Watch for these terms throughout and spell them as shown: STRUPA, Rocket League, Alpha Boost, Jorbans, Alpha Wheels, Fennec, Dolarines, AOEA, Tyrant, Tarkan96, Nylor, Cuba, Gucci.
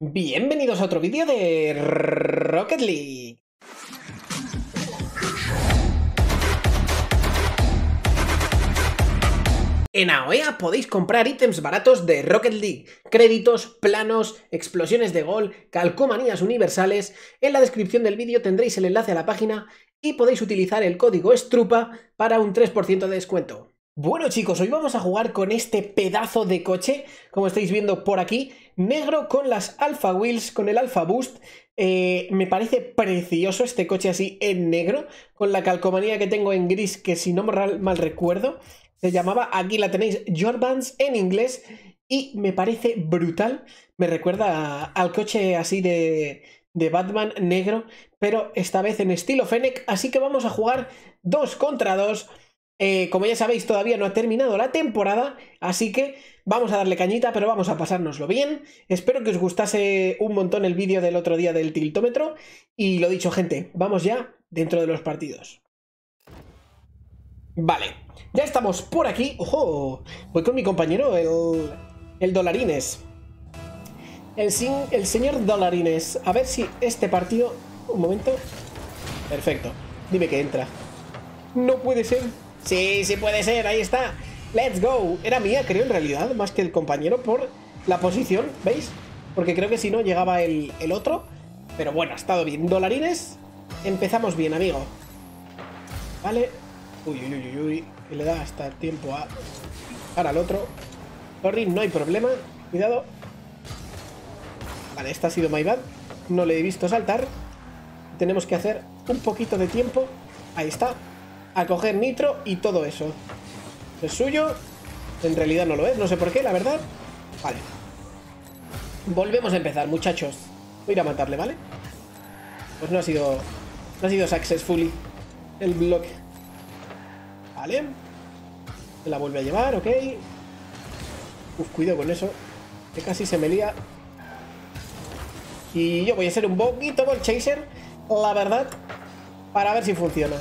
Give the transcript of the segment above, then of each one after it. Bienvenidos a otro vídeo de Rocket League. En AOEA podéis comprar ítems baratos de Rocket League, créditos, planos, explosiones de gol, calcomanías universales. En la descripción del vídeo tendréis el enlace a la página y podéis utilizar el código STRUPA para un 3% de descuento. Bueno chicos, hoy vamos a jugar con este pedazo de coche, como estáis viendo por aquí, negro con las Alpha Wheels, con el Alpha Boost. Me parece precioso este coche así en negro, con la calcomanía que tengo en gris, que si no mal recuerdo, se llamaba, aquí la tenéis, Jorbans en inglés, y me parece brutal, me recuerda al coche así de Batman negro, pero esta vez en estilo Fennec, así que vamos a jugar 2 contra 2. Como ya sabéis, todavía no ha terminado la temporada, así que vamos a darle cañita, pero vamos a pasárnoslo bien. Espero que os gustase un montón el vídeo del otro día del tiltómetro, y lo dicho, gente, vamos ya dentro de los partidos. Vale, ya estamos por aquí. ¡Ojo! Voy con mi compañero, el Dolarines. El señor Dolarines. A ver si este partido... Un momento. Perfecto. Dime que entra. No puede ser... Sí, sí puede ser, ahí está. Let's go, era mía creo en realidad, más que el compañero por la posición, ¿veis? Porque creo que si no llegaba el otro. Pero bueno, ha estado bien, Dolarines. Empezamos bien, amigo. Vale. Uy, uy, uy, uy, que le da hasta tiempo a... Para el otro. Sorry, no hay problema, cuidado. Vale, esta ha sido my bad. No le he visto saltar. Tenemos que hacer un poquito de tiempo. Ahí está. A coger nitro y todo eso. ¿Es suyo? En realidad no lo es, no sé por qué, la verdad. Vale. Volvemos a empezar, muchachos. Voy a ir a matarle, ¿vale? Pues no ha sido... No ha sido successfully el bloque. Vale. Se la vuelve a llevar, ok. Uf, cuidado con eso, que casi se me lía. Y yo voy a ser un poquito ball chaser, la verdad, para ver si funciona.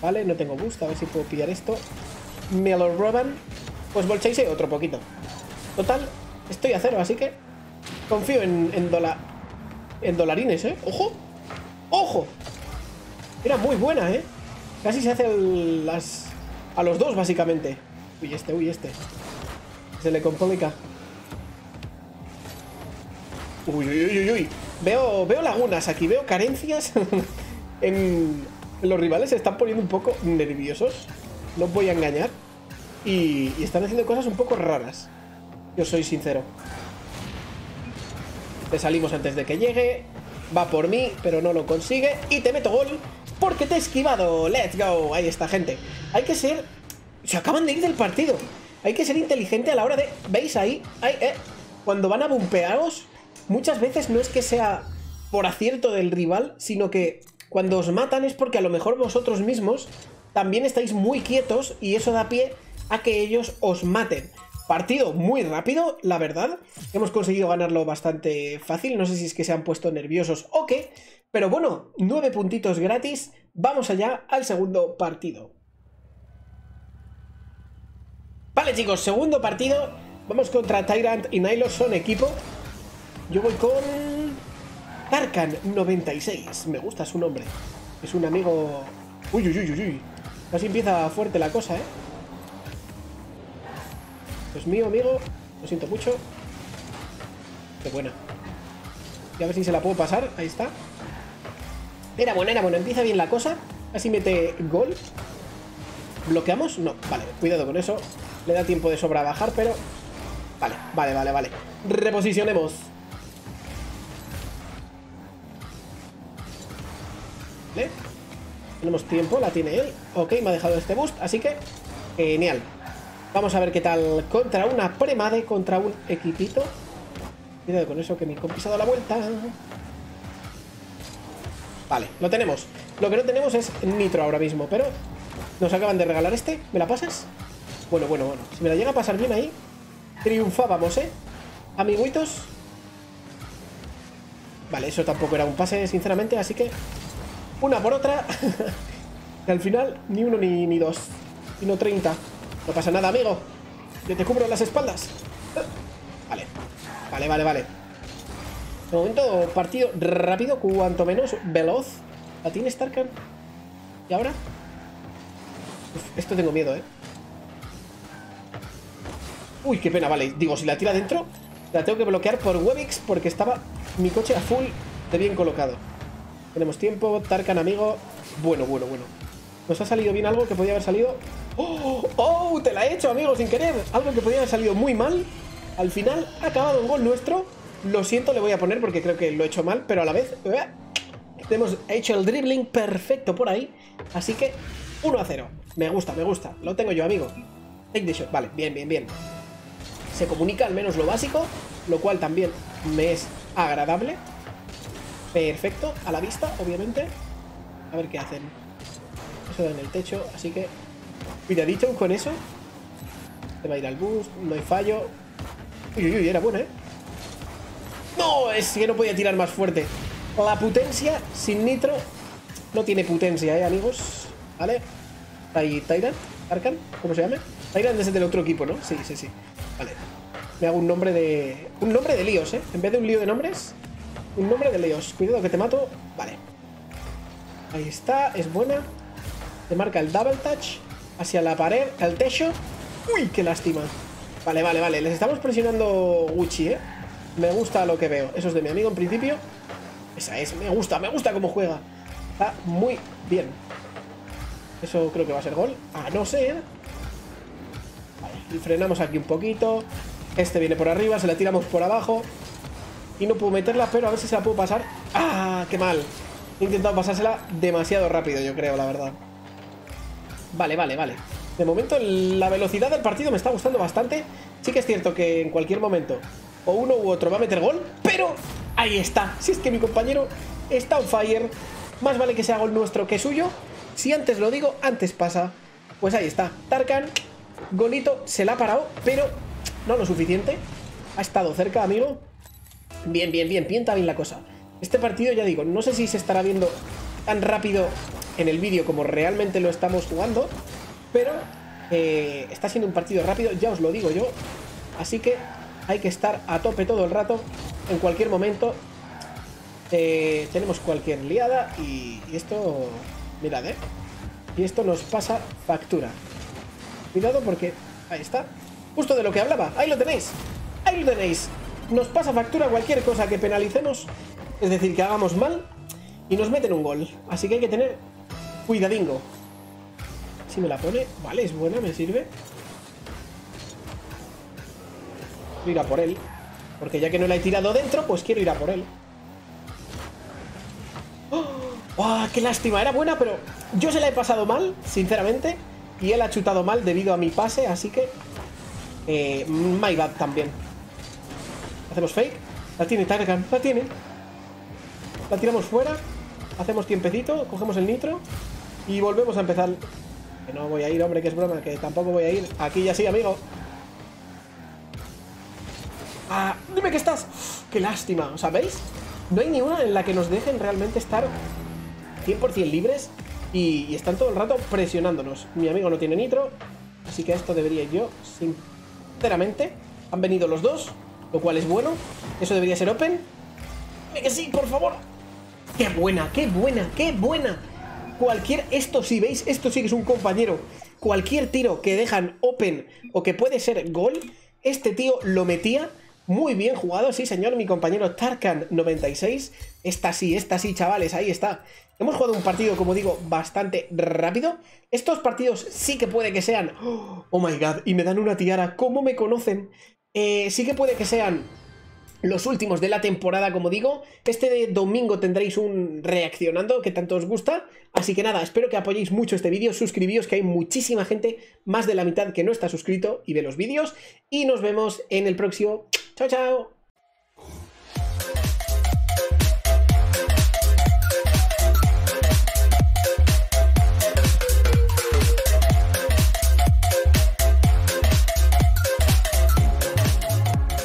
Vale, no tengo boost, a ver si puedo pillar esto. Me lo roban. Pues bolchéis otro poquito. Total, estoy a cero, así que confío en Dolarines, ¿eh? ¡Ojo! ¡Ojo! Era muy buena, ¿eh? Casi se hace a los dos, básicamente. Uy, este, uy, este. Se le complica. Uy, uy, uy, uy, uy. Veo lagunas aquí, veo carencias en... Los rivales se están poniendo un poco nerviosos, no os voy a engañar, y están haciendo cosas un poco raras, yo soy sincero. Te salimos antes de que llegue, va por mí, pero no lo consigue, y te meto gol porque te he esquivado. Let's go, ahí está, gente. Hay que ser... Se acaban de ir del partido, hay que ser inteligente a la hora de... ¿Veis ahí? Ahí, cuando van a bumpearos, muchas veces no es que sea por acierto del rival, sino que... Cuando os matan es porque a lo mejor vosotros mismos también estáis muy quietos y eso da pie a que ellos os maten. Partido muy rápido, la verdad. Hemos conseguido ganarlo bastante fácil. No sé si es que se han puesto nerviosos o qué. Pero bueno, 9 puntitos gratis. Vamos allá al segundo partido. Vale, chicos, segundo partido. Vamos contra Tyrant y Nylor, son equipo. Yo voy con... Tarkan96, me gusta su nombre. Es un amigo... Uy, uy, uy, uy. Casi empieza fuerte la cosa, ¿eh? Pues mío, amigo. Lo siento mucho. Qué buena. Y a ver si se la puedo pasar. Ahí está. Era buena, era buena. Empieza bien la cosa. Así mete gol. ¿Bloqueamos? No. Vale, cuidado con eso. Le da tiempo de sobra a bajar, pero... Vale, vale, vale, vale. Reposicionemos. ¿Vale? Tenemos tiempo, la tiene él. Ok, me ha dejado este boost, así que genial. Vamos a ver qué tal contra una premade, contra un equipito. Cuidado con eso, que mi compi se ha dado la vuelta. Vale, lo tenemos. Lo que no tenemos es nitro ahora mismo, pero nos acaban de regalar este. ¿Me la pasas? Bueno, si me la llega a pasar bien ahí, triunfábamos, ¿eh? Amiguitos. Vale, eso tampoco era un pase, sinceramente, así que una por otra. Al final, ni uno ni dos. Sino 30. No pasa nada, amigo. Yo te cubro las espaldas. Vale. Vale. De momento, partido rápido, cuanto menos veloz. ¿La tienes, Tarkan? ¿Y ahora? Uf, esto tengo miedo, ¿eh? Uy, qué pena, vale. Digo, si la tira dentro, la tengo que bloquear por Webix porque estaba mi coche a full de bien colocado. Tenemos tiempo, Tarkan, amigo. Bueno, bueno, bueno. Nos ha salido bien algo que podía haber salido... ¡Oh! ¡Oh! ¡Te la he hecho, amigo, sin querer! Algo que podía haber salido muy mal. Al final ha acabado un gol nuestro. Lo siento, le voy a poner porque creo que lo he hecho mal, pero a la vez... Hemos hecho el dribbling perfecto por ahí. Así que 1-0. Me gusta, me gusta. Lo tengo yo, amigo. Take the shot. Vale, bien, bien, bien. Se comunica al menos lo básico, lo cual también me es agradable. Perfecto, a la vista, obviamente. A ver qué hacen. Eso da en el techo, así que... Cuidadito con eso. Se va a ir al boost, no hay fallo. Uy, uy, uy, era buena, ¿eh? ¡No! Es que no podía tirar más fuerte. La potencia sin nitro no tiene potencia, ¿eh, amigos? ¿Vale? Ahí, Tyrant, Tarkan, ¿cómo se llama? Tyrant es el del otro equipo, ¿no? Sí, sí, sí. Vale. Me hago un nombre de... Un nombre de líos, ¿eh? En vez de un lío de nombres, un nombre de líos. Cuidado que te mato. Vale. Ahí está, es buena. Te marca el double touch hacia la pared, al techo. ¡Uy, qué lástima! Vale, vale, vale. Les estamos presionando Gucci, ¿eh? Me gusta lo que veo. Eso es de mi amigo en principio. Esa es. Me gusta cómo juega. Está muy bien. Eso creo que va a ser gol. Ah, no sé, ¿eh? Vale, y frenamos aquí un poquito. Este viene por arriba, se la tiramos por abajo. Y no puedo meterla, pero a ver si se la puedo pasar. ¡Ah, qué mal! He intentado pasársela demasiado rápido, yo creo, la verdad. Vale, vale, vale. De momento la velocidad del partido me está gustando bastante. Sí que es cierto que en cualquier momento o uno u otro va a meter gol, pero ahí está. Si es que mi compañero está on fire, más vale que sea gol nuestro que suyo. Si antes lo digo, antes pasa. Pues ahí está, Tarkan, golito, se la ha parado, pero no lo suficiente. Ha estado cerca, amigo. Bien, bien, bien, pinta bien la cosa. Este partido, ya digo, no sé si se estará viendo tan rápido en el vídeo como realmente lo estamos jugando, pero está siendo un partido rápido, ya os lo digo yo. Así que hay que estar a tope todo el rato. En cualquier momento tenemos cualquier liada y esto... Mirad, ¿eh? Y esto nos pasa factura. Cuidado porque... Ahí está. Justo de lo que hablaba. Ahí lo tenéis. Ahí lo tenéis. Nos pasa factura cualquier cosa que penalicemos. Es decir, que hagamos mal y nos meten un gol. Así que hay que tener cuidadingo. Si me la pone... Vale, es buena, me sirve. Quiero ir a por él. Porque ya que no la he tirado dentro, pues quiero ir a por él. ¡Oh! ¡Oh, qué lástima! Era buena, pero yo se la he pasado mal, sinceramente. Y él ha chutado mal debido a mi pase, así que... my bad también. Hacemos fake. La tiene Tarkan, la tiene. La tiramos fuera. Hacemos tiempecito, cogemos el nitro. Y volvemos a empezar. Que no voy a ir, hombre, que es broma, que tampoco voy a ir. Aquí ya sí, amigo. Ah, dime que estás. ¡Qué lástima! ¿Os sabéis? No hay ni una en la que nos dejen realmente estar 100% libres y están todo el rato presionándonos. Mi amigo no tiene nitro, así que a esto debería yo, sinceramente. Han venido los dos, lo cual es bueno. Eso debería ser open. ¡Dime que sí, por favor! ¡Qué buena, qué buena, qué buena! Cualquier... Esto sí, ¿veis? Esto sí que es un compañero. Cualquier tiro que dejan open o que puede ser gol, este tío lo metía. Muy bien jugado, sí señor, mi compañero Tarkan96. Esta sí, chavales, ahí está. Hemos jugado un partido, como digo, bastante rápido. Estos partidos sí que puede que sean... Oh my god, y me dan una tiara, ¿cómo me conocen? Sí que puede que sean los últimos de la temporada, como digo. Este domingo tendréis un reaccionando que tanto os gusta. Así que nada, espero que apoyéis mucho este vídeo. Suscribíos, que hay muchísima gente, más de la mitad, que no está suscrito y ve los vídeos. Y nos vemos en el próximo. ¡Chao, chao!